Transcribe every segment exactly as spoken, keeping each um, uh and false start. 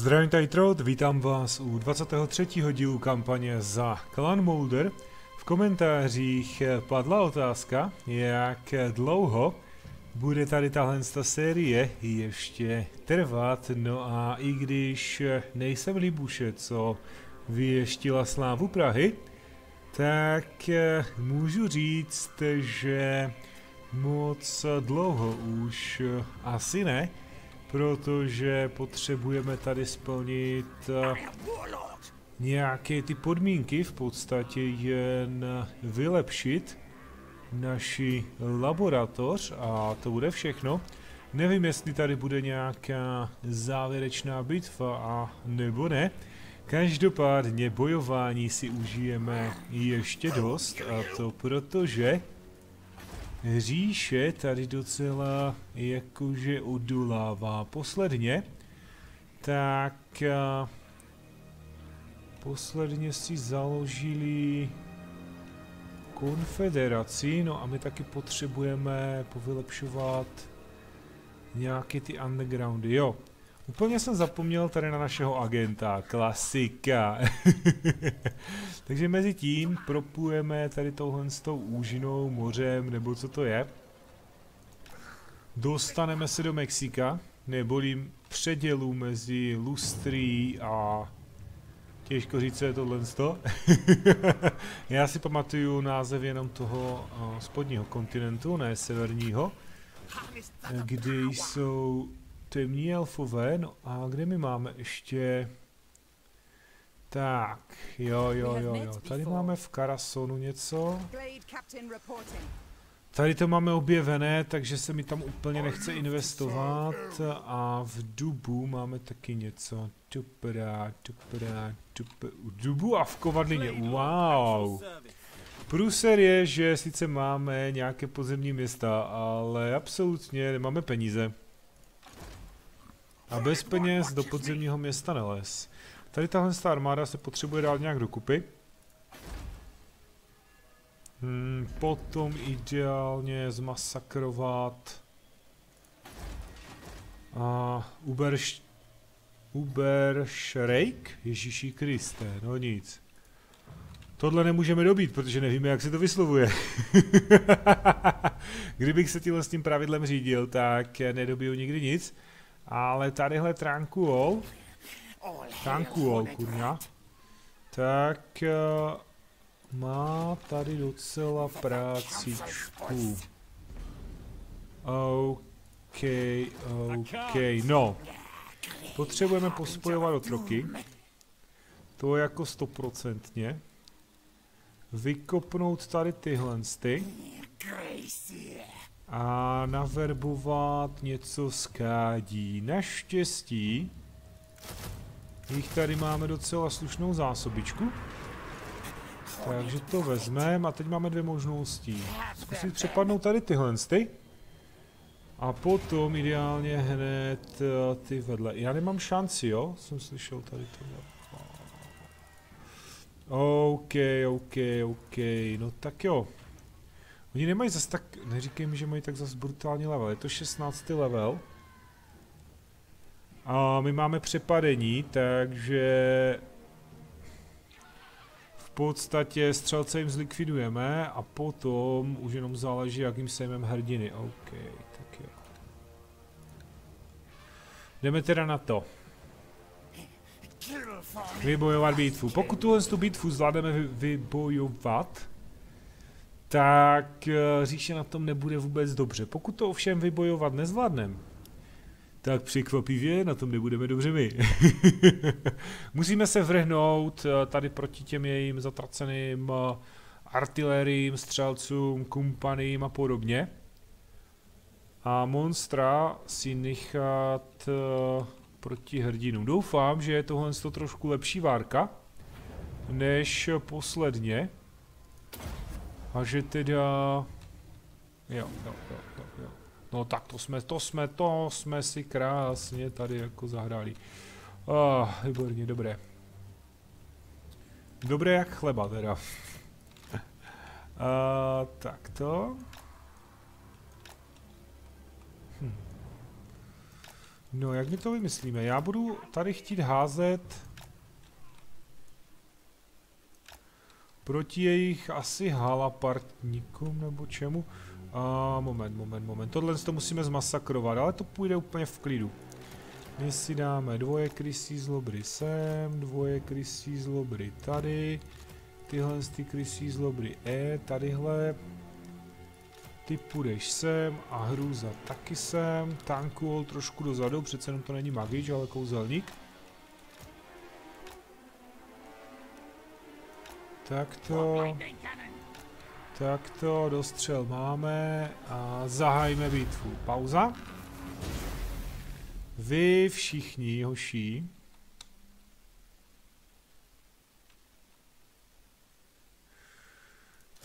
Zdravím Tightroad, vítám vás u dvacátého třetího dílu kampaně za Clan Mulder. V komentářích padla otázka, jak dlouho bude tady tahle série ještě trvat, no a i když nejsem Libuše, co vyještila slávu Prahy, tak můžu říct, že moc dlouho už asi ne, protože potřebujeme tady splnit nějaké ty podmínky, v podstatě jen vylepšit naši laboratoř a to bude všechno. Nevím, jestli tady bude nějaká závěrečná bitva a nebo ne. Každopádně bojování si užijeme ještě dost a to protože říše tady docela jakože odolává posledně. Tak a, posledně si založili konfederaci, no a my taky potřebujeme povylepšovat nějaké ty undergroundy, jo. Úplně jsem zapomněl tady na našeho agenta, klasika. Takže mezi tím propujeme tady touhle s tou úžinou, mořem, nebo co to je. Dostaneme se do Mexika, neboli předělu mezi Lustrí a... Těžko říct, co je tohle sto. Já si pamatuju název jenom toho spodního kontinentu, ne severního, kde jsou... Temní elfové, no a kde my máme ještě? Tak, jo, jo, jo, jo, tady máme v Karasonu něco. Tady to máme objevené, takže se mi tam úplně nechce investovat. A v Dubu máme taky něco. Tupra, tupra, tupra. U Dubu a v Kovadlině, wow. Průser je, že sice máme nějaké podzemní města, ale absolutně nemáme peníze. A bez peněz do podzemního města nelez. Tady tahle armáda se potřebuje dát nějak dokupy. Hmm, potom ideálně zmasakrovat a Ubersch... Uberschrake? Ježíši Kriste, no nic. Tohle nemůžeme dobít, protože nevíme, jak se to vyslovuje. Kdybych se tímhle s tím pravidlem řídil, tak nedobiju nikdy nic. Ale tadyhle trankuol, trankuol kurňa, tak má tady docela prácičku. OK, OK, no. Potřebujeme pospojovat otroky. To jako stoprocentně. Vykopnout tady tyhle sty. A naverbovat něco z kádí. Naštěstí jich tady máme docela slušnou zásobičku. Takže to vezmeme a teď máme dvě možnosti. Zkusit přepadnout tady tyhle sty. A potom ideálně hned ty vedle. Já nemám šanci, jo? Jsem slyšel tady tohle. OK, OK, OK. No tak jo. Oni nemají zas tak, neříkej mi, že mají tak zas brutální level, je to šestnáctý level. A my máme přepadení, takže... V podstatě střelce jim zlikvidujeme a potom už jenom záleží, jakým sejmem hrdiny. OK, tak jo. Jdeme teda na to. Vybojovat bitvu. Pokud tuhle tu bitvu zvládneme vybojovat, tak říše na tom nebude vůbec dobře. Pokud to ovšem vybojovat nezvládneme, tak překvapivě na tom nebudeme dobře my. Musíme se vrhnout tady proti těm jejím zatraceným artileriím, střelcům, kumpaním a podobně. A monstra si nechat proti hrdinům. Doufám, že je tohle trošku lepší várka než posledně. A že teda... Jo, jo, jo, jo, jo. No tak to jsme, to jsme, to jsme si krásně tady jako zahráli. Ah, výborně, dobré. Dobré jak chleba teda. A, tak to. Hm. No, jak my to vymyslíme? Já budu tady chtít házet proti jejich asi halapartníkům nebo čemu. A moment, moment, moment. Tohle to musíme zmasakrovat, ale to půjde úplně v klidu. My si dáme dvoje krysí zlobry sem, dvoje krysí zlobry tady, tyhle ty krysí zlobry E, tadyhle. Ty půjdeš sem a hrůza taky sem, tankoval trošku dozadu, přece jenom to není magič, ale kouzelník. Tak to, tak to, dostřel máme a zahajme bitvu. Pauza. Vy všichni hoši.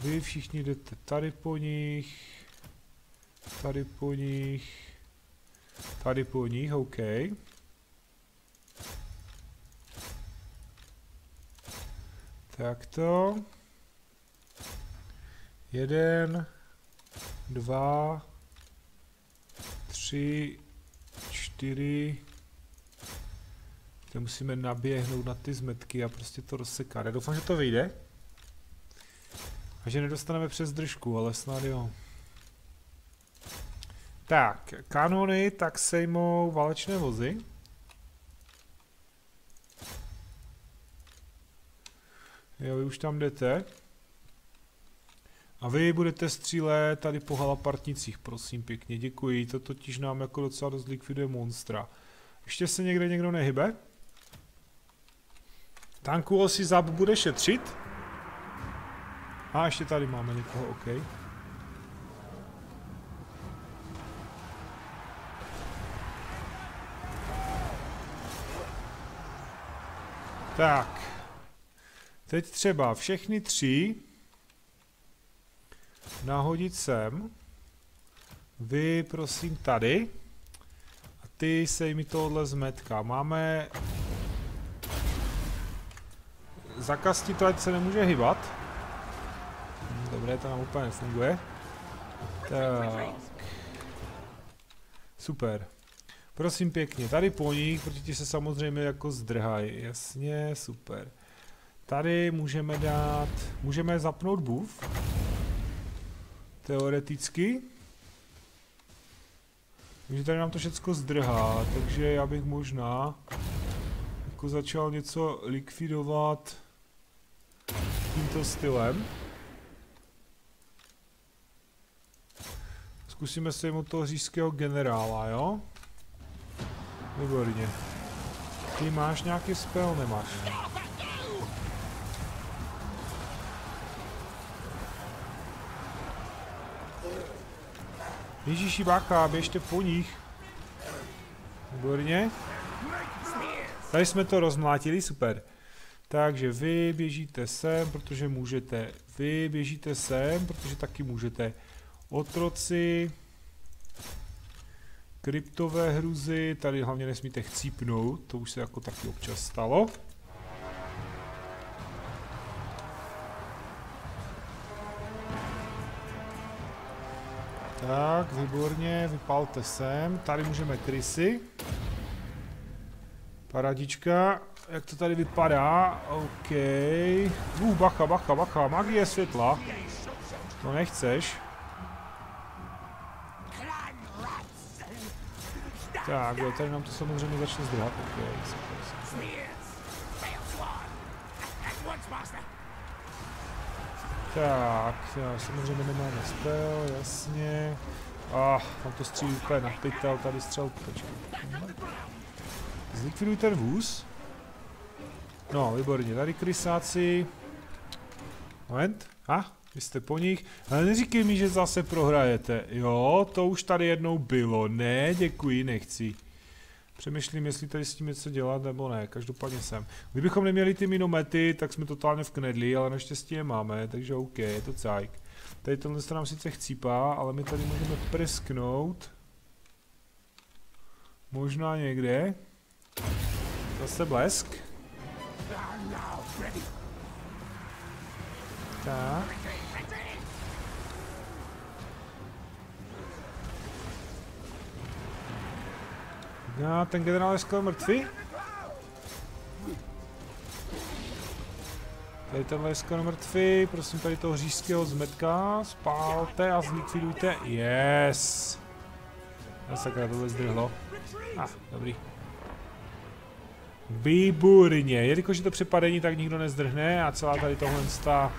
Vy všichni jdete tady po nich, tady po nich, tady po nich, OK. Takto. Jeden, dva, tři, čtyři. To musíme naběhnout na ty zmetky a prostě to rozsekat. Já doufám, že to vyjde. A že nedostaneme přes držku, ale snad jo. Tak, kanony tak sejmou válečné vozy. Jo, vy už tam jdete. A vy budete střílet tady po halapartnicích, prosím pěkně, děkuji. To totiž nám jako docela dost likviduje monstra. Ještě se někde někdo nehybe? Tanku si zab bude šetřit. A ještě tady máme někoho, OK. Tak. Teď třeba všechny tři nahodit sem. Vy prosím tady. A ty sej mi tohle zmetka. Máme... Zakastit, ať se nemůže hýbat. Dobré, to nám úplně nefunguje. Tak. Super. Prosím pěkně, tady po nich, protože ti se samozřejmě jako zdrhají. Jasně, super. Tady můžeme dát, můžeme zapnout buff. Teoreticky. Takže tady nám to všecko zdrhá, takže já bych možná jako začal něco likvidovat tímto stylem. Zkusíme se jim od toho říšského generála, jo? Výborně. Ty máš nějaký spell, nemáš? Ježíši báka, běžte po nich. Výborně. Tady jsme to rozmlátili, super. Takže vy běžíte sem, protože můžete. Vy běžíte sem, protože taky můžete. Otroci, kryptové hruzy, tady hlavně nesmíte chcípnout, to už se jako taky občas stalo. Tak, výborně, vypalte sem, tady můžeme krysy. Paradička, jak to tady vypadá, OK. Uh, bacha, bacha, bacha, magie světla, to nechceš. Tak, jo, tady nám to samozřejmě začne zdrhat. Tak, já, samozřejmě nemáme spell, jasně. Ah, tam to střílí úplně na pytel, tady střel. Zlikviduj ten vůz. No, výborně, tady krysáci. Moment, a, ah, vy jste po nich. Ale neříkej mi, že zase prohrajete. Jo, to už tady jednou bylo. Ne, děkuji, nechci. Přemýšlím, jestli tady s tím něco dělat nebo ne. Každopádně jsem. Kdybychom neměli ty minomety, tak jsme totálně vknedli, ale naštěstí je máme, takže OK, je to cajk. Tady tohle se nám sice chcípá, ale my tady můžeme prsknout. Možná někde. Zase blesk. Tak. No, ten generál je skoro mrtvý. Tady tenhle je skoro mrtvý, prosím tady toho říšského zmetka, spálte a zlikvidujte, yes! A sakra, tohle zdrhlo. Ah, dobrý. Výborně, jelikož je to přepadení, tak nikdo nezdrhne a celá tady tohle ta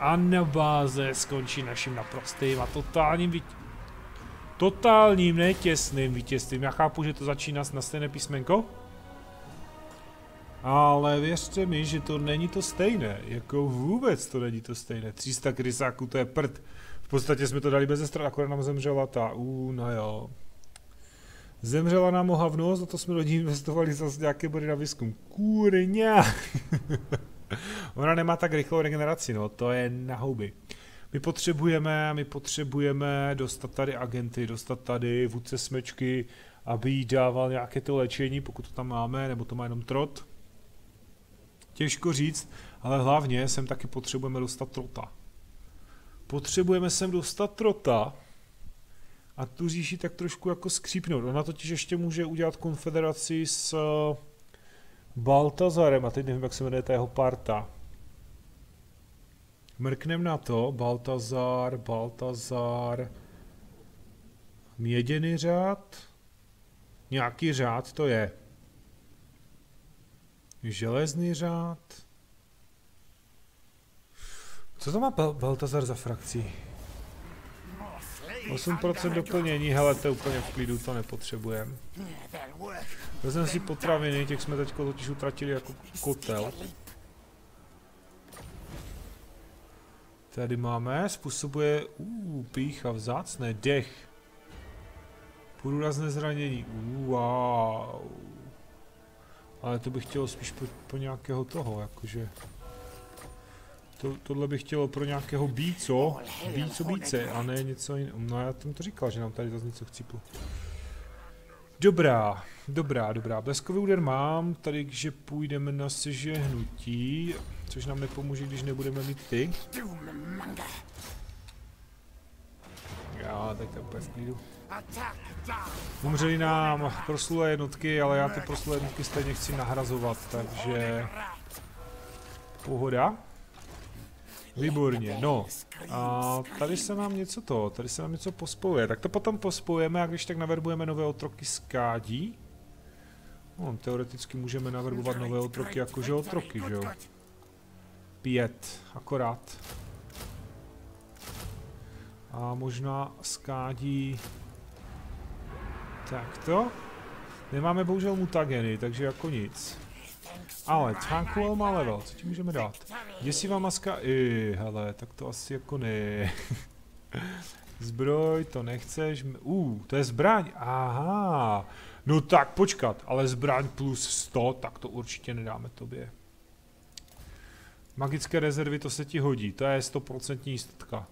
anabáze skončí naším naprostým a totálním vítězstvím. Totálním, netěsným vítězstvím. Já chápu, že to začíná na stejné písmenko. Ale věřte mi, že to není to stejné. Jako vůbec to není to stejné. tři sta krysáků, to je prd. V podstatě jsme to dali bez zestrat, akorát nám zemřela ta. Uuu, no jo. Zemřela nám ohavnost, za to jsme do ní investovali zase nějaké body na výzkum. Kůrňa! Ona nemá tak rychlou regeneraci, no, to je na houby. My potřebujeme, my potřebujeme dostat tady agenty, dostat tady vůdce smečky, aby jí dával nějaké to léčení, pokud to tam máme, nebo to má jenom trot. Těžko říct, ale hlavně sem taky potřebujeme dostat trota. Potřebujeme sem dostat trota a tu říši tak trošku jako skřípnout. Ona totiž ještě může udělat konfederaci s Baltazarem, a teď nevím, jak se jmenuje ta jeho parta. Mrknem na to, Baltazar, Baltazar, Měděný řád, nějaký řád to je, Železný řád, co to má Baltazar za frakci? osm procent doplnění, hele to je úplně v klidu, to nepotřebujeme. Vezmeme si potraviny, těch jsme teď totiž utratili jako kotel. Tady máme, způsobuje uh, pícha, vzácné, dech. Průrazné zranění, uh, wow. Ale to bych chtělo spíš po, po nějakého toho, jakože. To, tohle bych chtělo pro nějakého bíco, bíco bíce, a ne něco jiného. No já jsem to říkal, že nám tady zase něco chcíplo. Dobrá, dobrá, dobrá. Bleskový úder mám, tady, že půjdeme na sežehnutí, což nám nepomůže, když nebudeme mít ty. Já, tak to úplně v klidu. Umřeli nám proslulé jednotky, ale já ty proslulé jednotky stejně chci nahrazovat, takže pohoda. Výborně, no. A tady se nám něco to, tady se nám něco pospojuje. Tak to potom pospojujeme a když tak naverbujeme nové otroky z kádí. No, teoreticky můžeme naverbovat nové otroky jakože otroky, že jo? Pět, akorát. A možná z kádí... Takto. Nemáme bohužel mutageny, takže jako nic. Ale Tranquil má level, co ti můžeme dát? Děsivá maska, i hele, tak to asi jako ne. Zbroj, to nechceš, uh, to je zbraň, aha. No tak počkat, ale zbraň plus sto, tak to určitě nedáme tobě. Magické rezervy, to se ti hodí, to je sto procent jistotka.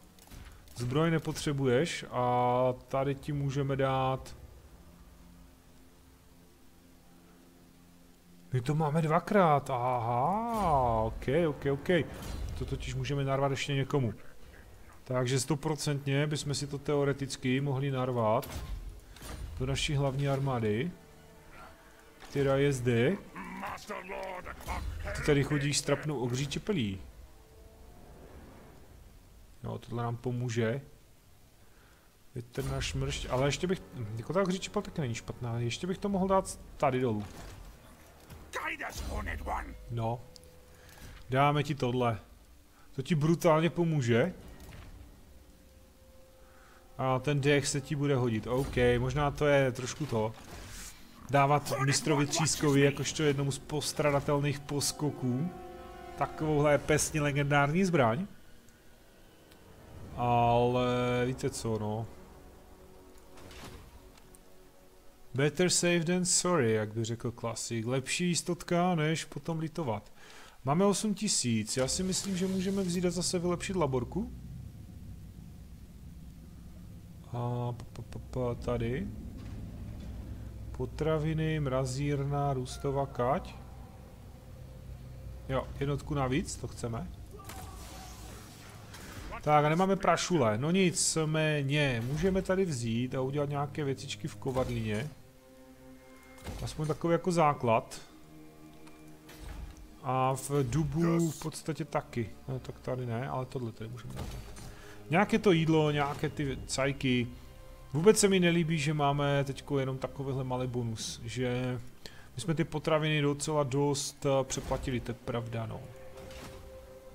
Zbroj nepotřebuješ a tady ti můžeme dát... My to máme dvakrát, aha, ok, ok, ok. To totiž můžeme narvat ještě někomu. Takže stoprocentně bychom si to teoreticky mohli narvat do naší hlavní armády, která je zde. Ty tady chodíš strapnou obří čepelí. No, tohle nám pomůže. Větr na šmršť, ale ještě bych, jako ta obří čepel taky není špatná, ještě bych to mohl dát tady dolů. No, dáme ti tohle. To ti brutálně pomůže. A ten dech se ti bude hodit. OK, možná to je trošku to. Dávat mistrovi Třískovi jakožto jednomu z postradatelných poskoků. Takovouhle pesně legendární zbraň. Ale víte co, no. Better safe than sorry, jak by řekl klasik. Lepší jistotka, než potom litovat. Máme osm tisíc, já si myslím, že můžeme vzít a zase vylepšit laborku. A p -p -p tady. Potraviny, mrazírna, růstová kať. Jo, jednotku navíc, to chceme. Tak a nemáme prašule, no nic, méně. Můžeme tady vzít a udělat nějaké věcičky v kovadlíně. Aspoň takový jako základ. A v Dubu v podstatě taky. No tak tady ne, ale tohle tady můžeme dát. Nějaké to jídlo, nějaké ty cajky. Vůbec se mi nelíbí, že máme teď jenom takovýhle malý bonus, že my jsme ty potraviny docela dost přeplatili, to je pravda, no.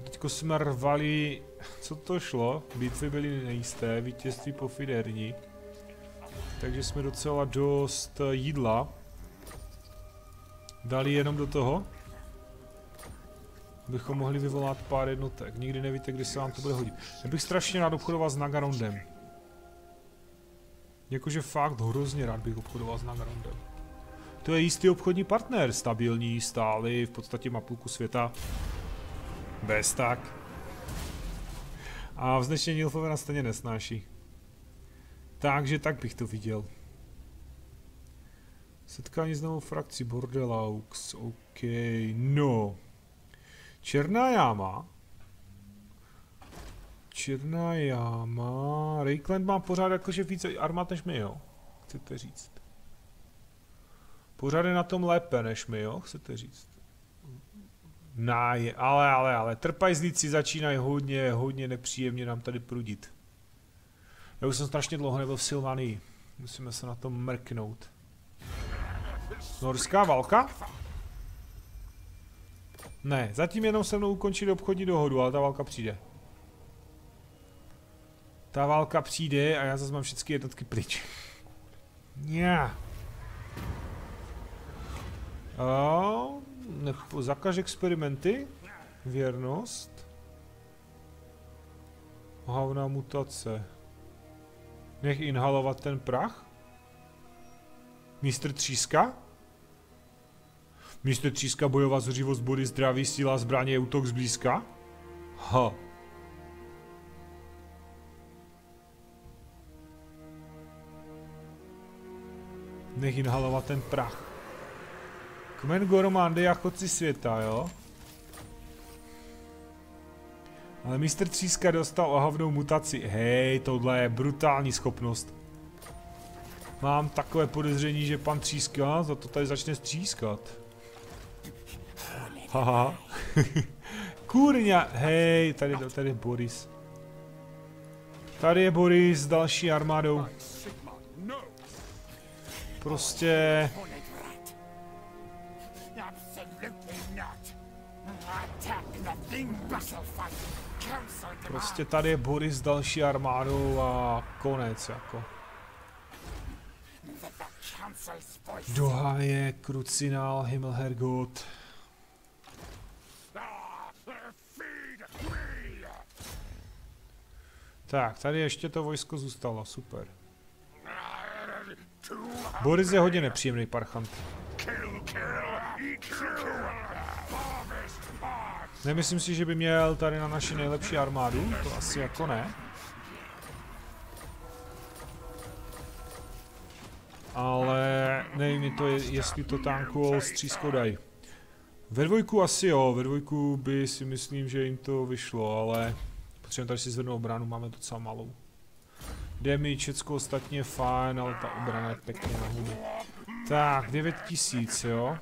Teďko jsme rvali, co to šlo, bitvy byly nejisté, vítězství pofidérní. Takže jsme docela dost jídla dali jenom do toho, abychom mohli vyvolat pár jednotek, nikdy nevíte, kdy se vám to bude hodit. Já bych strašně rád obchodoval s Nagarondem. Jakože fakt hrozně rád bych obchodoval s Nagarondem. To je jistý obchodní partner, stabilní, stálý, v podstatě má půlku světa. Bez tak. A vznešení elfové na stejně nesnáší. Takže tak bych to viděl. Setkání s novou frakcí Bordelaux. OK, no. Černá jáma. Černá jáma. Reikland má pořád jakože víc armád než my, jo? Chcete říct. Pořád je na tom lépe než my, jo? Chcete říct. Náje, ale, ale, ale. Trpajzlíci začínají hodně, hodně nepříjemně nám tady prudit. Já už jsem strašně dlouho nebyl v Silvanii. Musíme se na to mrknout. Norská válka? Ne, zatím jenom se mnou ukončili obchodní dohodu, ale ta válka přijde. Ta válka přijde a já zase mám všechny jednotky pryč. Ně. Oh. Nepo, zakaž experimenty, věrnost, ohavná mutace, nech inhalovat ten prach, Mistr Tříska, Mistr Tříska bojová zhořivost, body, zdraví, síla, zbraně, útok zblízka, ha. Nech inhalovat ten prach. Kmen Goromande a chodci světa, jo? Ale Mistr Tříska dostal ohavnou mutaci. Hej, tohle je brutální schopnost. Mám takové podezření, že pan Tříska za to tady začne střískat. Haha. Kurňa, hej, tady, tady je Boris. Tady je Boris s další armádou. Prostě... Prostě tady je Boris s další armádou a konec jako. Doháje krucinál Himmelhergut. Tak, tady ještě to vojsko zůstalo, super. Boris je hodně nepříjemný parchant. Nemyslím si, že by měl tady na naši nejlepší armádu, to asi jako ne. Ale nevím, je to, jestli to tanku s třískou dají. Ve dvojku asi jo, ve dvojku by si myslím, že jim to vyšlo, ale potřebujeme tady si zvednout obranu, máme docela malou. Demi, Česko ostatně je fajn, ale ta obrana je pěkně na hubu. Tak, devět tisíc, jo.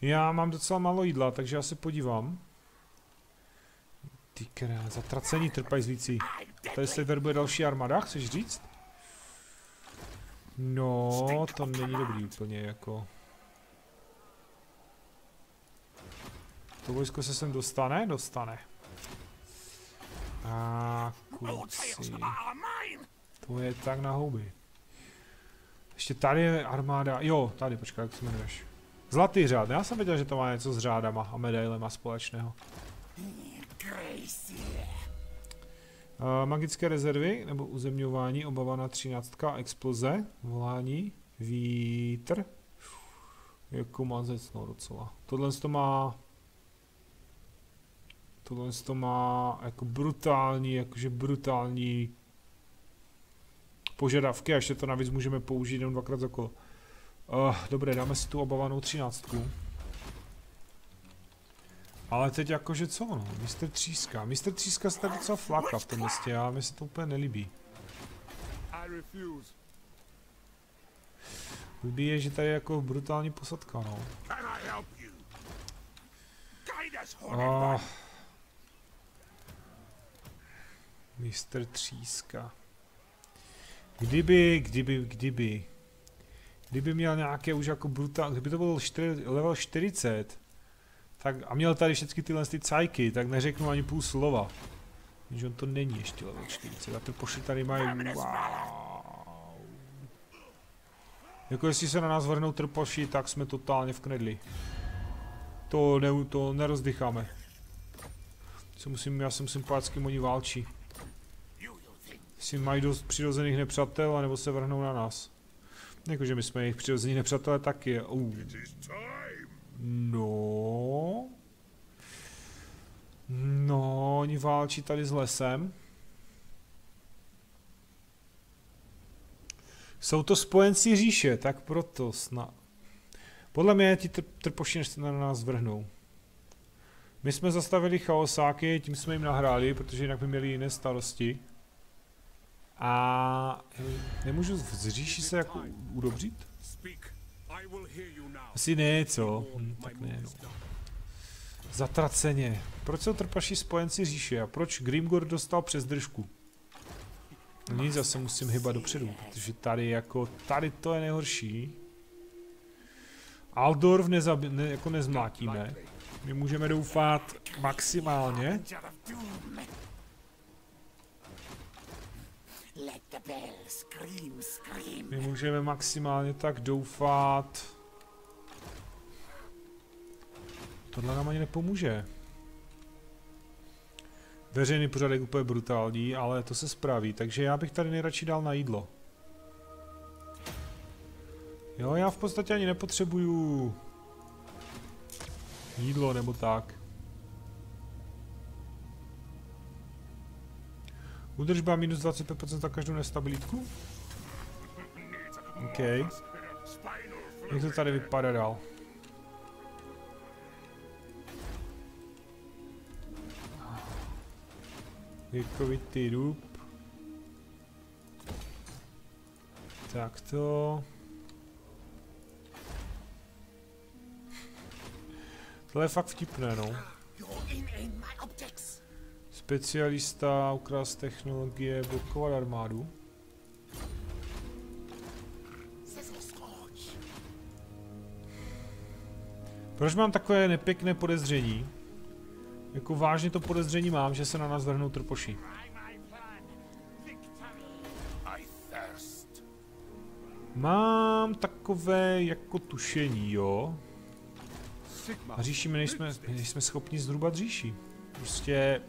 Já mám docela málo jídla, takže já se podívám. Ty krá, zatracení trpajzlíci. Tady se verbuje další armáda, chceš říct? No, to není dobrý úplně, jako. To vojsko se sem dostane? Dostane. A kluci. To je tak na houby. Ještě tady je armáda, jo, tady, počkej, jak se jmenuješ. Zlatý řád, já jsem věděl, že to má něco s řádama a medailema společného. Uh, magické rezervy, nebo uzemňování, obava na třináctka, exploze, volání, vítr. Jako mazec, no docela. Tohle to má... Tohle to má jako brutální, jakože brutální požadavky a ještě to navíc můžeme použít jenom dvakrát za kolo. Uh, dobré, dáme si tu obavanou třináctku. Ale teď jakože co ono? Mistr Tříska. Mistr Tříska se tady docela fláka v tom městě a mně se to úplně nelíbí. Blbý je, že tady je jako brutální posadka, no. Oh. Mistr Tříska. Kdyby, kdyby, kdyby. Kdyby měl nějaké už jako brutální, kdyby to byl level čtyřicet, tak a měl tady všechny tyhle ty cajky, tak neřeknu ani půl slova. Že on to není ještě level čtyřicet, a ty pošly tady mají, wow. Jako jestli se na nás vrhnou trpaši, tak jsme totálně vknedli. To, ne, to nerozdycháme. Co musím, já jsem sympáckým, oni válčí. Jestli mají dost přirozených nepřatel, anebo se vrhnou na nás. Jakože my jsme jejich přirození nepřátelé taky. Uh. No. No, oni válčí tady s lesem. Jsou to spojenci říše, tak proto snad. Podle mě ti trpoši než se na nás vrhnou. My jsme zastavili chaosáky, tím jsme jim nahráli, protože jinak by měli jiné starosti. A nemůžu z říši se jako udobřit? Asi ne, co? Hm, tak ne. Zatraceně. Proč jsou trpaši spojenci říše a proč Grimgor dostal přes držku? Nic, zase musím hýbat dopředu, protože tady jako, tady to je nejhorší. Altdorf nezabi, ne, jako nezmlátíme. My můžeme doufat maximálně. My můžeme maximálně tak doufat. Tohle nám ani nepomůže. Veřejný pořádek úplně brutální, ale to se spraví, takže já bych tady nejradši dal na jídlo. Jo, já v podstatě ani nepotřebuju jídlo nebo tak. Udržba minus dvacet pět procent za každou nestabilitku? OK. Jak to tady vypadá dál? Věkovitý dub. Takto. Tohle je fakt vtipné, no. Specialista, ukrást technologie, blokovat armádu. Proč mám takové nepěkné podezření? Jako vážně to podezření mám, že se na nás vrhnou trpoši. Mám takové jako tušení, jo. A říši my nejsme, my nejsme schopni zdrubat říši. Prostě...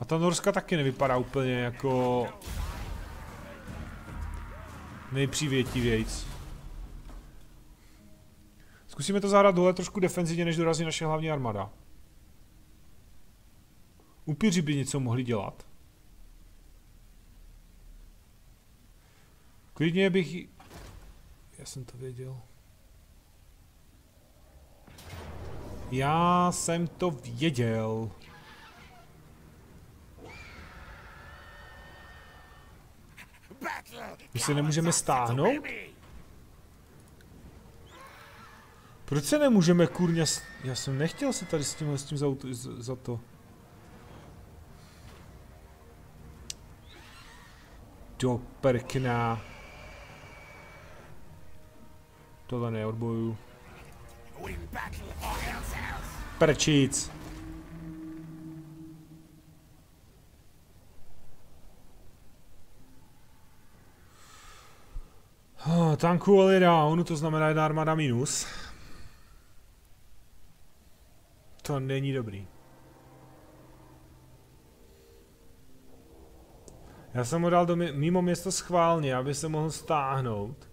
A ta Norska taky nevypadá úplně jako nejpřívětivějc. Zkusíme to zahrát dole trošku defenzivně, než dorazí naše hlavní armáda. Upíři by něco mohli dělat. Klidně bych... Já jsem to věděl. Já jsem to věděl. My se nemůžeme stáhnout? Proč se nemůžeme, kurňa? Já jsem nechtěl se tady s tímhle s tím za, za to. Do prkna. Tohle neodbojuju. Prčíc. Tanku all down, to znamená jedna armáda minus. To není dobrý. Já jsem ho dal do mě, mimo město schválně, aby se mohl stáhnout.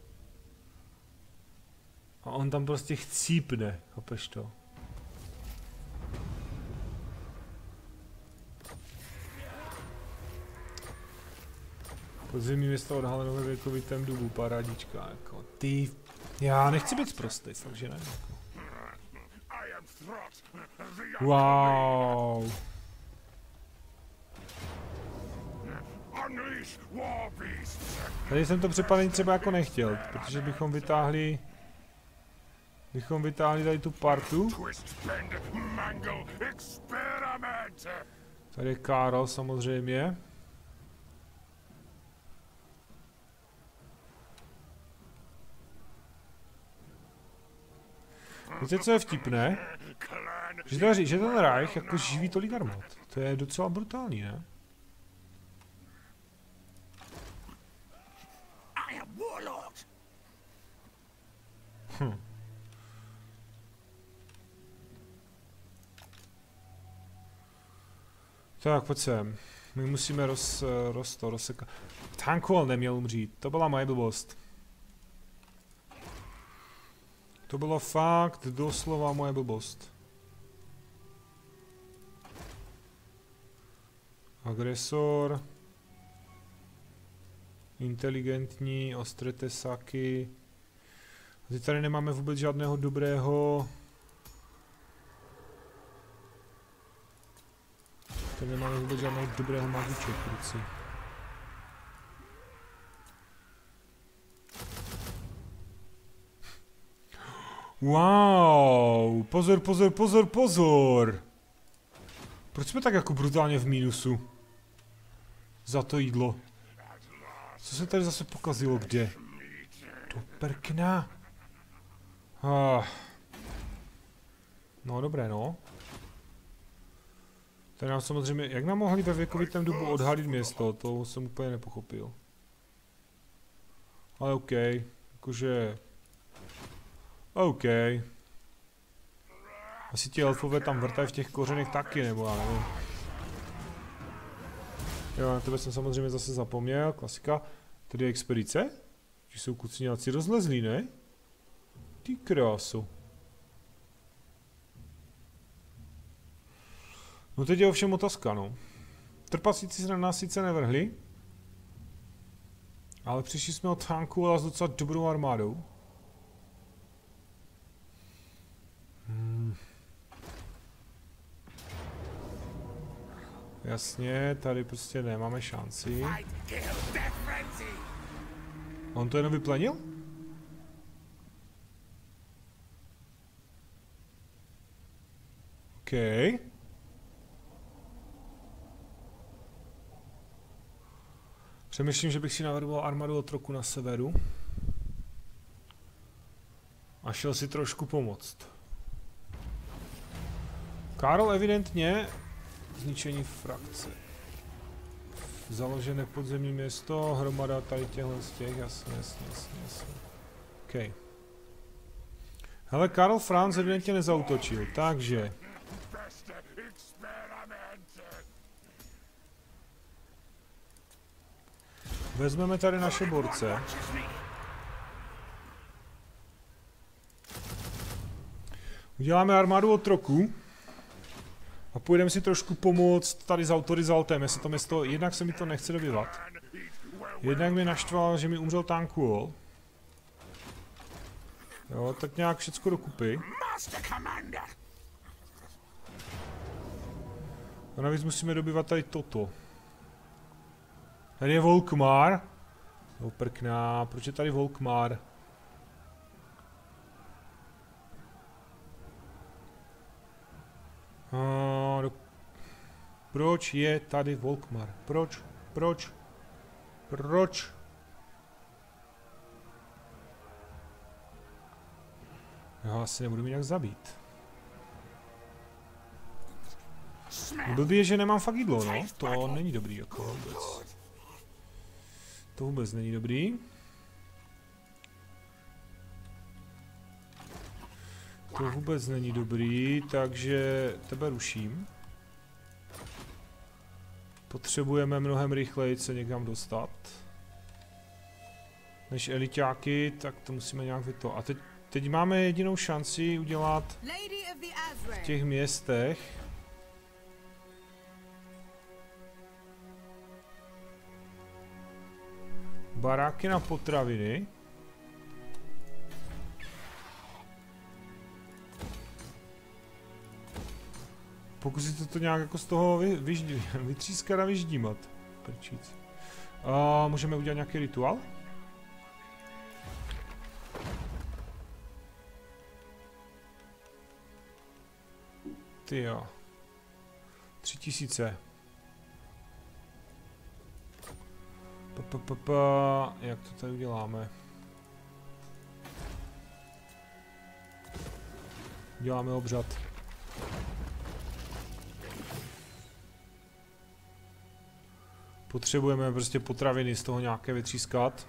A on tam prostě chcípne, chápeš to? Podzimní město odhaleno ve věkovitém dubu, parádička, jako ty... Já nechci být prostý, takže ne. Wow. Tady jsem to přepadení třeba jako nechtěl, protože bychom vytáhli... Bychom vytáhli tady tu partu. Tady je Karl samozřejmě. Víte, co je vtipné? Že, to, že ten Reich jako živí tolik armád. To je docela brutální, ne? Hm. Tak, pojď sem. My musíme roz... roz to, rozsekat. Tankoval neměl umřít, to byla moje blbost. To byla fakt doslova moje blbost. Agresor. Inteligentní, ostré tesaky. A tady nemáme vůbec žádného dobrého. Tady nemáme vůbec žádného dobrého magiče, kluci. Wow, pozor, pozor, pozor, pozor. Proč jsme tak jako brutálně v mínusu? Za to jídlo. Co se tady zase pokazilo, kde? Do prkna. Ah. No dobré, no. Tady nám samozřejmě, jak nám mohli ve věkovitém dobu odhalit město, to jsem úplně nepochopil. Ale OK, jakože... OK. Asi ti elfové tam vrtají v těch kořenech taky, nebo já nevím. Jo, na tebe jsem samozřejmě zase zapomněl, klasika. Tady je expedice? Ti jsou kuci nějací rozlezlí, ne? Ty krásu. No teď je ovšem otázka, no. Trpasíci se na nás sice nevrhli. Ale přišli jsme od tanku a s docela dobrou armádou. Hmm. Jasně, tady prostě nemáme šanci. On to jenom vyplenil? OK. Přemýšlím, že bych si navrhoval armádu otroku na severu. A šel si trošku pomoct. Karl evidentně zničení frakce. Založené podzemní město, hromada tady těchto z těch, jasně, jasně, jasně, jasně. OK. Hele, Karl Franz evidentně nezautočil, takže... Vezmeme tady naše borce. Uděláme armádu otroků. A půjdeme si trošku pomoct tady s autory s altem, jestli to město, jednak se mi to nechce dobyvat. Jednak mi naštval, že mi umřel tankuol. Jo, tak nějak všecko dokupy. A navíc musíme dobyvat tady toto. Tady je Volkmar. Jo, prkná, proč je tady Volkmar? Uh, do... Proč je tady Volkmar? Proč? Proč? Proč? Já asi nebudu mít jak zabít. Blbý je, že nemám fakt jídlo, no. To není dobrý jako vůbec. To vůbec není dobrý. To vůbec není dobrý, takže tebe ruším. Potřebujeme mnohem rychleji se někam dostat. Než eliťáky, tak to musíme nějak vyto. A teď, teď máme jedinou šanci udělat v těch městech. Baráky na potraviny. Pokusit to nějak jako z toho vy, vyždí, vytřískat a vyždímat. Prčíc. Uh, můžeme udělat nějaký rituál? Ty jo. Tři tisíce. Pa, jak to tady uděláme? Děláme obřad. Potřebujeme prostě potraviny z toho nějaké vytřískat.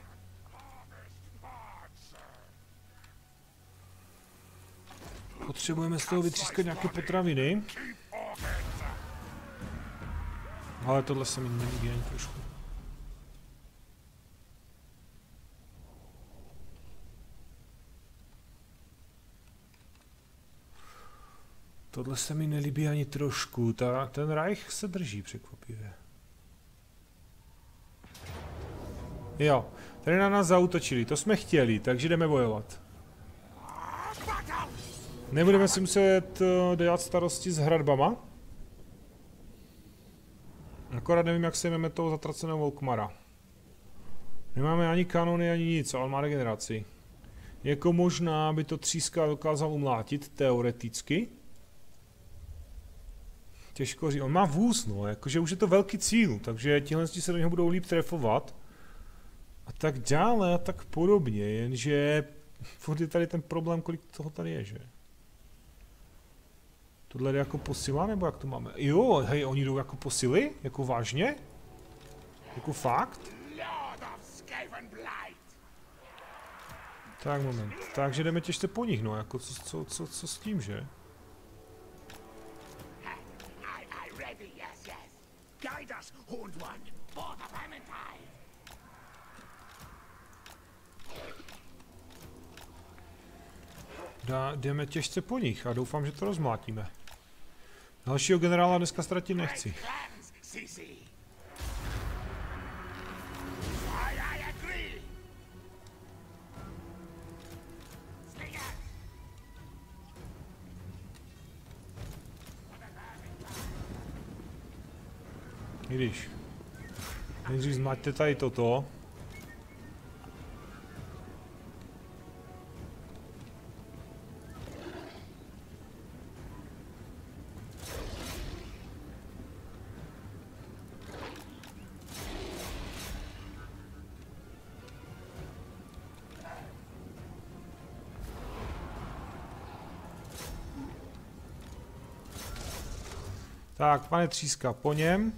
Potřebujeme z toho vytřískat nějaké potraviny. Ale tohle se mi nelíbí ani trošku. Tohle se mi nelíbí ani trošku. Ta, ten Reich se drží překvapivě. Jo, tady na nás zaútočili, to jsme chtěli, takže jdeme bojovat. Nebudeme si muset dělat starosti s hradbama. Akorát nevím, jak se jmenujeme toho zatraceného Volkmara. Nemáme ani kanony, ani nic, ale má regeneraci. Jako možná by to Tříska dokázal umlátit, teoreticky. Těžko říct, on má vůz, no, jakože už je to velký cíl, takže tihle se do něho budou líp trefovat. A tak dále a tak podobně, jenže furt je tady ten problém, kolik toho tady je, že? Tohle jde jako posila, nebo jak to máme? Jo, hej, oni jdou jako posily? Jako vážně? Jako fakt? Tak moment, takže jdeme těžce po nich, no, jako co, co, co, co s tím, že? Dá, jdeme těžce po nich a doufám, že to rozmlátíme. Dalšího generála dneska ztratit nechci. I když. Nejdřív zmláťte tady toto. Tak, pane Tříska, po něm.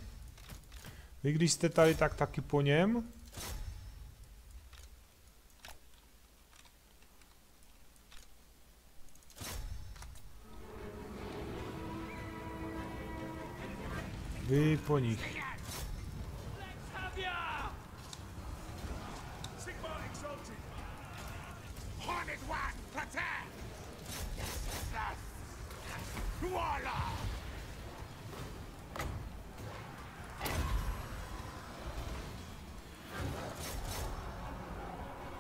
Vy když jste tady, tak taky po něm. Vy po nich.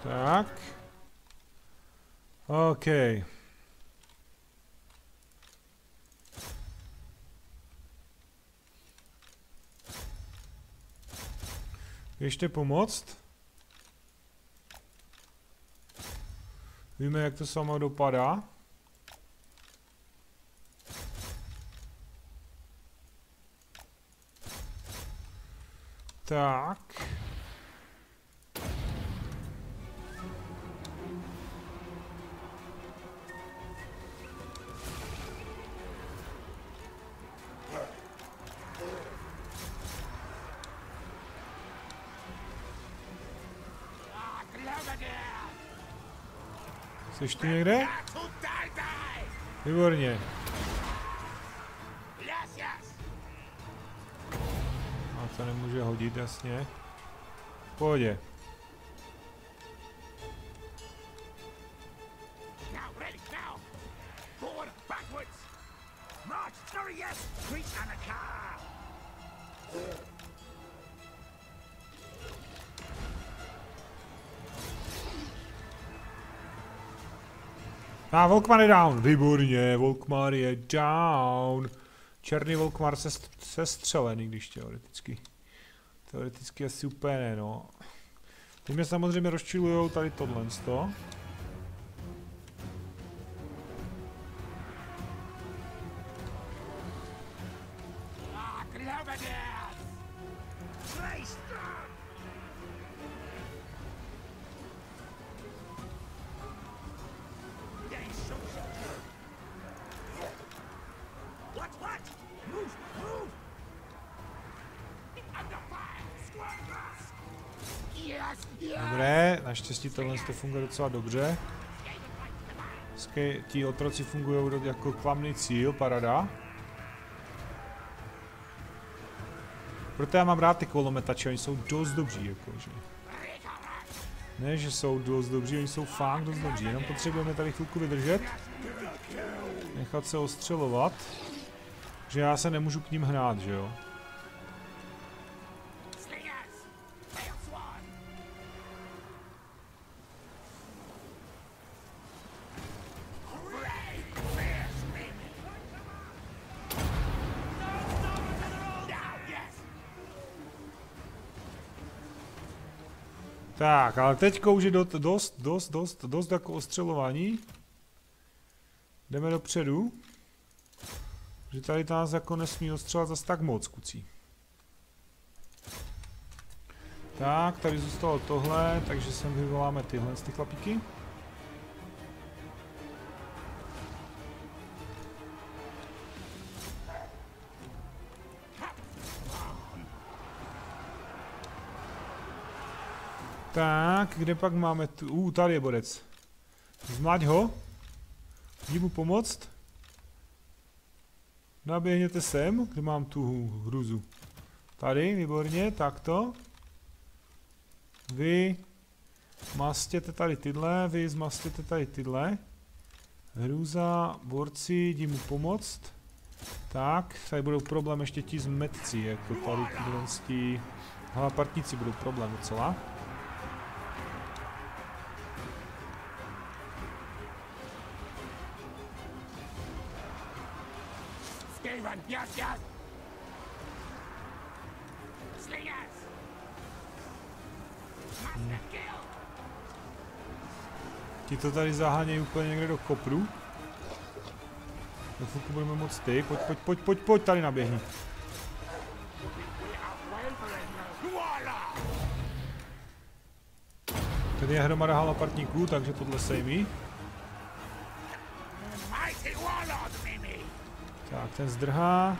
Tak. OK. Ještě pomoct. Víme, jak to samo dopadá. Tak. Jseš tu někde? Výborně. A to nemůže hodit, jasně. V pohodě. A ah, Volkmar je down, výborně, Volkmar je down. Černý Volkmar se sestřelený, když teoreticky. Teoreticky asi úplně ne, no. Teď mě samozřejmě rozčilujou tady tohle sto. Dobré, naštěstí tohle to funguje docela dobře. Vždycky ti otroci fungují jako klamný cíl, parada. Proto já mám rád ty kolometače, oni jsou dost dobří, jakože. Ne, že jsou dost dobří, oni jsou fakt dost dobří, jenom potřebujeme tady chvilku vydržet. Nechat se ostřelovat. Že já se nemůžu k ním hnát, že jo. Tak, ale teďko už je dost, dost, dost, dost jako ostřelování. Jdeme dopředu. Že tady nás jako nesmí ostřelovat zase tak moc, kucí. Tak, tady zůstalo tohle, takže sem vyvoláme tyhle z ty chlapíky. Tak, kde pak máme tu... Uh, tady je bodec. Zmlať ho. Jdi mu pomoct. Naběhněte sem, kde mám tu hruzu. Tady, výborně, takto. Vy mastěte tady tyhle, vy zmastěte tady tyhle. Hruza, borci, jdi mu pomoct. Tak, tady budou problém ještě ti zmetci, jako tady ti partníci budou problém docela. Hmm. Ti to tady zahánějí úplně někde do kopru. Do fuku budeme moc ty. Pojď, pojď, pojď, pojď, pojď, tady naběhni. Tady je hromada halapartníků, takže tohle sejmí. Tak, ten zdrhá.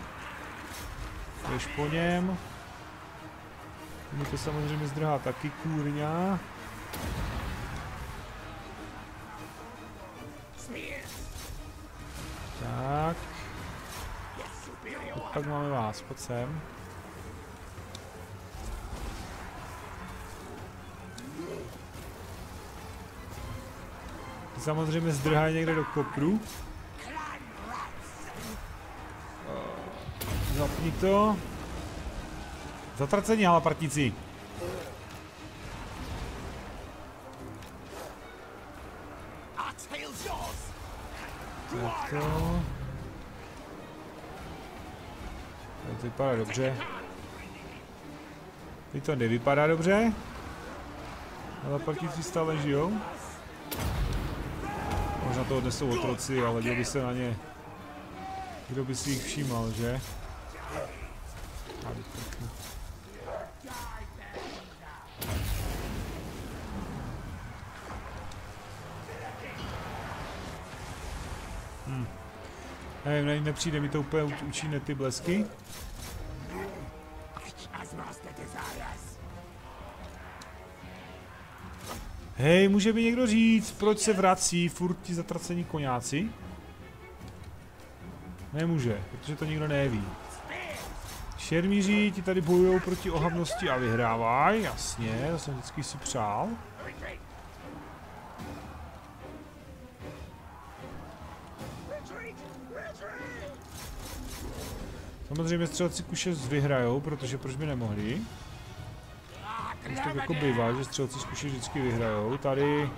Jdeš po něm. Mě to samozřejmě zdrhá taky, kůrňa. Tak. Tak máme vás, pojď sem. Ty samozřejmě zdrhají někde do kopru. Zapni to. Zatracení, halapartníci. Tak to. Teď to vypadá dobře. Teď to nevypadá dobře. Halapartníci stále žijou. Možná to odnesou otroci, ale kdo by se na ně... Kdo by si jich všímal, že? Hmm. Nevím, nepřijde mi to úplně účinné ty blesky. Hej, může mi někdo říct, proč se vrací furt ti zatracení koňáci? Nemůže, protože to nikdo neví. Šermíři ti tady bojují proti ohavnosti a vyhrávají, jasně, to jsem vždycky si přál. Samozřejmě střelci kuše vyhrajou, protože proč by nemohli? Už tak jako bývá, že střelci kuše vždycky vyhrajou, tady...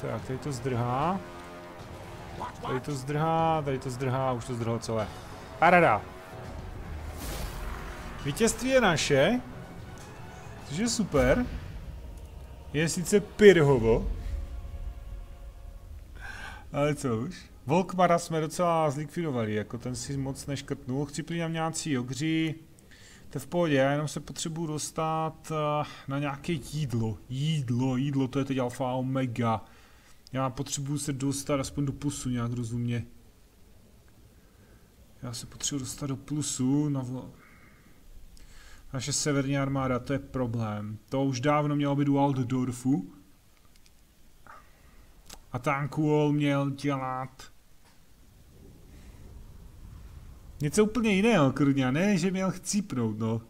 Tak, tady to zdrhá. Tady to zdrhá, tady to zdrhá, už to zdrhlo celé. Parada. Vítězství je naše, což je super. Je sice pirhovo. Ale co už? Volkmara jsme docela zlikvidovali, jako ten si moc neškrtnul. Chcípli nám nějací ogří. To je v pohodě, já jenom se potřebuju dostat na nějaké jídlo. Jídlo, jídlo, to je teď alfa a omega. Já potřebuju se dostat aspoň do plusu nějak rozumně. Já se potřebuju dostat do plusu. Na vl... Naše severní armáda, to je problém. To už dávno mělo být u Altdorfu. A Tankuol měl dělat něco úplně jiného, krňa, ne, že měl chcípnout, no.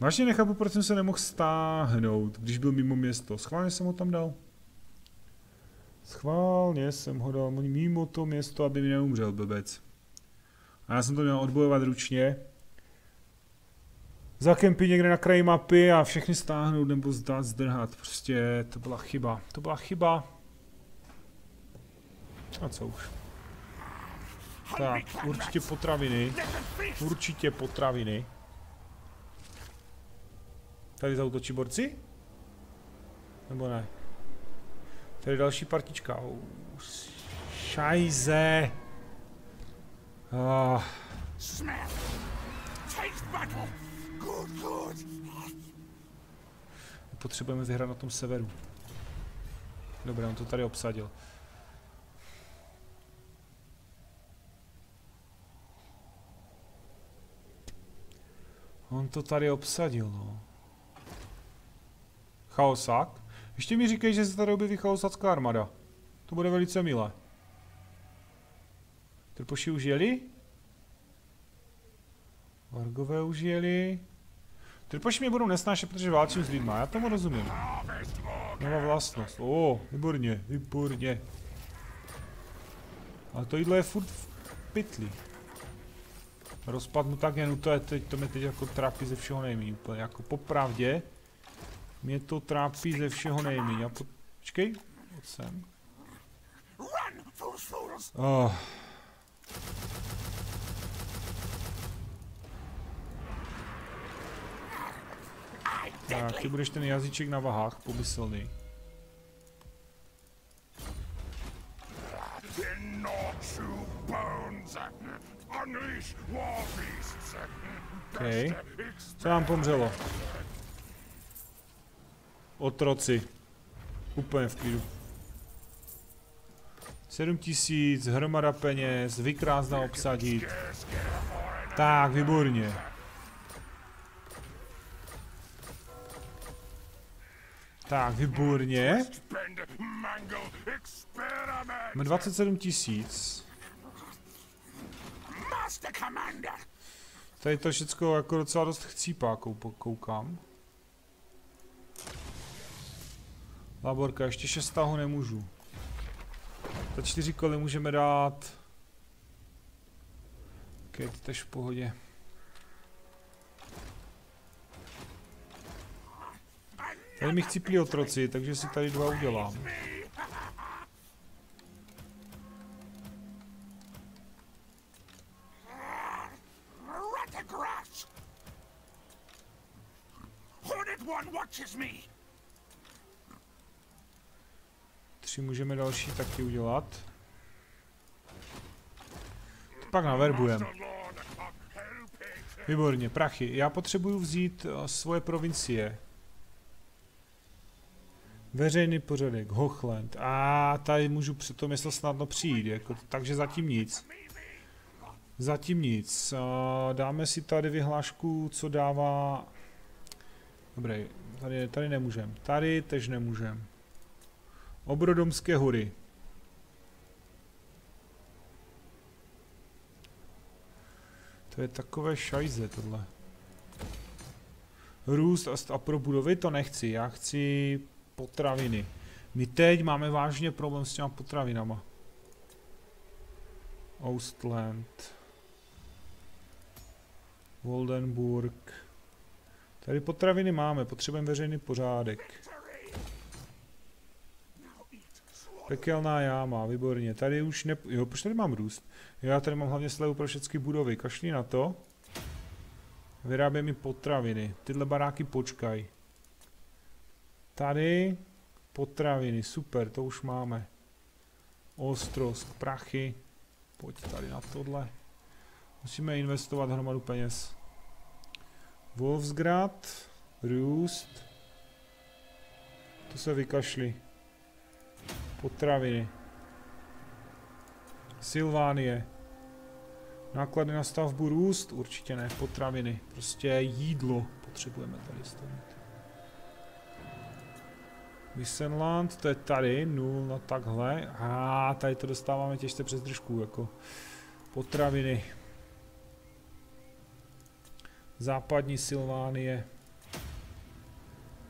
Vážně nechápu, proč jsem se nemohl stáhnout, když byl mimo město. Schválně jsem ho tam dal. Schválně jsem ho dal mimo to město, aby mi neumřel blbec. A já jsem to měl odbojovat ručně. Zakempit někde na kraji mapy a všechny stáhnout nebo zdát zdrhat. Prostě to byla chyba. To byla chyba. A co už. Tak, určitě potraviny. Určitě potraviny. Tady zaútočí borci? Nebo ne? Tady další partička. Šajze. Ah. Potřebujeme zhrát na tom severu. Dobré, on to tady obsadil. On to tady obsadil, no. Chaosák? Ještě mi říkají, že se tady objeví chaosácká armáda. To bude velice milé. Trpoši už jeli? Vargové už jeli? Trpoši mě budou nesnášet, protože válčím s lidma, já tomu rozumím. Nová vlastnost, o, výborně, výborně. Ale to jídlo je furt v pytli. Rozpad mu tak jen, to, je teď, to mě teď jako trápí ze všeho nejméně, úplně jako popravdě. Mě to trápí ze všeho nejméně, po... počkej, pojď sem. Oh. Tak, ty budeš ten jazyček na vahách, pomyslný. Okay. Co nám pomřelo? Otroci. Úplně v klidu. sedm tisíc, hromada peněz, vykrásná obsadit. Tak, výborně. Tak, výborně. Mám dvacet sedm tisíc. Tady to všechno jako docela dost chcípá, koukám. Laborka, ještě šest tahů nemůžu. Za čtyři koly můžeme dát. Okej, okay, tež v pohodě. Tady mi chcíplí otroci, takže si tady dva udělám. Tři můžeme další taky udělat. To pak naverbujeme. Výborně, prachy. Já potřebuju vzít svoje provincie. Veřejný pořadek, Hochland. A tady můžu při tom město snadno přijít, jako, takže zatím nic. Zatím nic. Dáme si tady vyhlášku, co dává... Dobré, tady, tady nemůžem. Tady tež nemůžem. Obrodomské hory. To je takové šajze tohle. Růst a pro budovy to nechci, já chci potraviny. My teď máme vážně problém s těma potravinama. Outland. Waldenburg. Tady potraviny máme, potřebujeme veřejný pořádek. Pekelná jáma, výborně. Tady už ne... Jo, proč tady mám růst? Já tady mám hlavně slevu pro všechny budovy. Kašli na to. Vyráběj mi potraviny. Tyhle baráky počkaj. Tady potraviny, super, to už máme. Ostrovsk, prachy. Pojď tady na tohle. Musíme investovat hromadu peněz. Wolfsgrad, růst. To se vykašli. Potraviny. Silvanie. Náklady na stavbu růst? Určitě ne. Potraviny. Prostě jídlo potřebujeme tady stavit. Wissenland, to je tady. nula na takhle. A tady to dostáváme těžce přes držku. Jako potraviny. Západní Silvánie.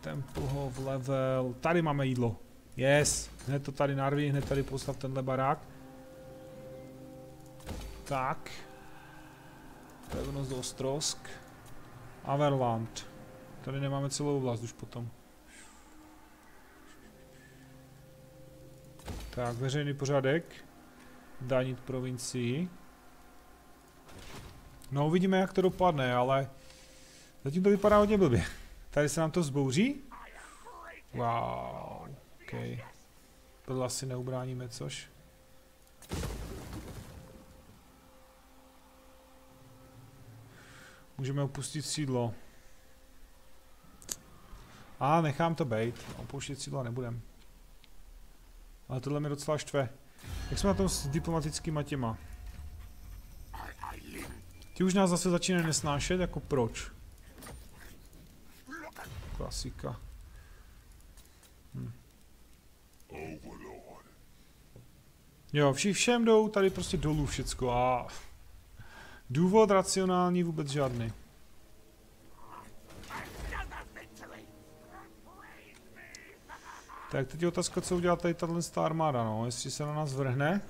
Templhov level. Tady máme jídlo. Yes. Hned to tady narví, hned tady postav tenhle barák. Tak. Pevnost Ostrovsk. Averland. Tady nemáme celou oblast už potom. Tak, veřejný pořádek. Danit provincii. No, uvidíme, jak to dopadne, ale zatím to vypadá hodně blbě. Tady se nám to vzbouří? Wow, ok. Tohle asi neubráníme, což? Můžeme opustit sídlo. A nechám to bejt, opouštět sídlo nebudem. Ale tohle mi docela štve. Jak jsme na tom s diplomatickýma těma? Ti už nás zase začínají nesnášet, jako proč? Klasika. Hm. Jo, vši všem jdou tady prostě dolů všecko a... Důvod racionální vůbec žádný. Tak teď je otázka, co udělá tady tato armáda, no, jestli se na nás vrhne.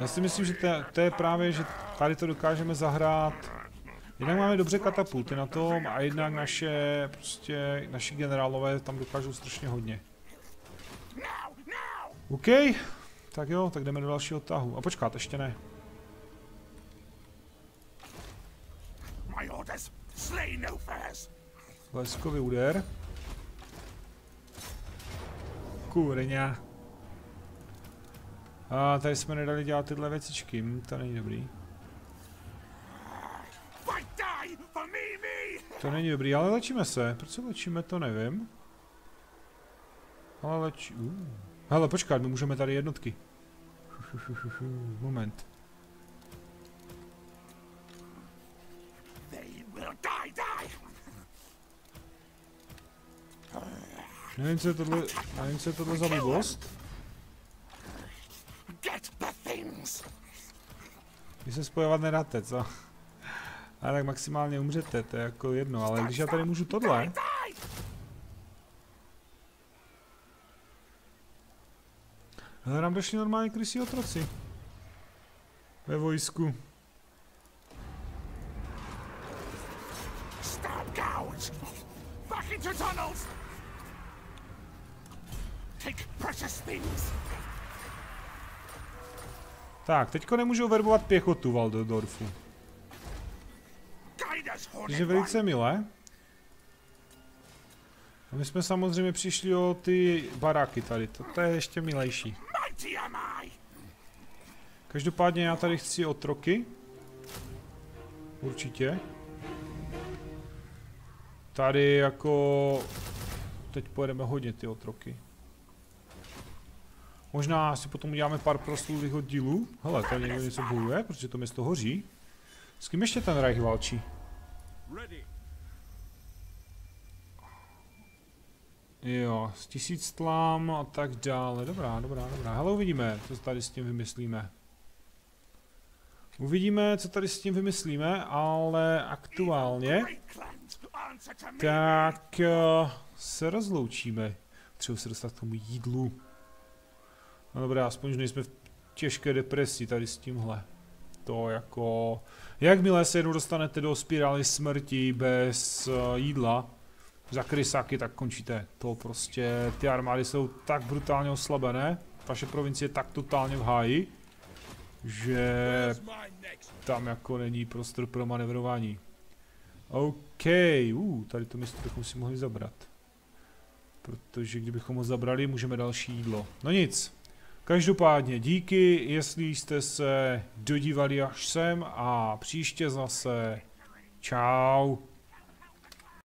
Já si myslím, že to je právě, že tady to dokážeme zahrát. Jednak máme dobře katapulty na tom a jednak naše, prostě, naši generálové tam dokážou strašně hodně. OK, tak jo, tak jdeme do dalšího tahu. A počkat, ještě ne. Leskový úder. Kurňa. A tady jsme nedali dělat tyhle věcičky, hm, to není dobrý. To není dobrý, ale léčíme se. Proč se léčíme, to nevím. Ale leč... Uh. Hele, počkat, my můžeme tady jednotky. Moment. Nevím, co je tohle, nevím, co je tohle za blbost. Vy se spojovat nedáte, co? A tak maximálně umřete, to je jako jedno, ale když já tady můžu tohle... Hele, nám došli normálně krysí otroci. Ve vojsku. Tak, teďko nemůžu verbovat pěchotu Valdodorfu. Což je velice milé. A my jsme samozřejmě přišli o ty baráky tady, to je ještě milejší. Každopádně já tady chci otroky. Určitě. Tady jako... Teď pojedeme hodně ty otroky. Možná si potom uděláme pár proslulých oddílů. Hele, tady někdo něco bojuje, protože to město hoří. S kým ještě ten Reich válčí? Jo, s tisíc tlám a tak dále. Dobrá, dobrá, dobrá. Hele, uvidíme, co tady s tím vymyslíme. Uvidíme, co tady s tím vymyslíme, ale aktuálně... Tak... se rozloučíme. Třeba se dostat k tomu jídlu. No dobrá, aspoň nejsme v těžké depresi tady s tímhle. To jako... Jakmile se jednou dostanete do spirály smrti bez jídla, za krysáky, tak končíte. To prostě, ty armády jsou tak brutálně oslabené, vaše provincie je tak totálně v háji, že tam jako není prostor pro manevrování. OK, uh, tady to místo bychom si mohli zabrat. Protože kdybychom ho zabrali, můžeme další jídlo. No nic. Každopádně díky, jestli jste se dodívali až sem a příště zase. Čau.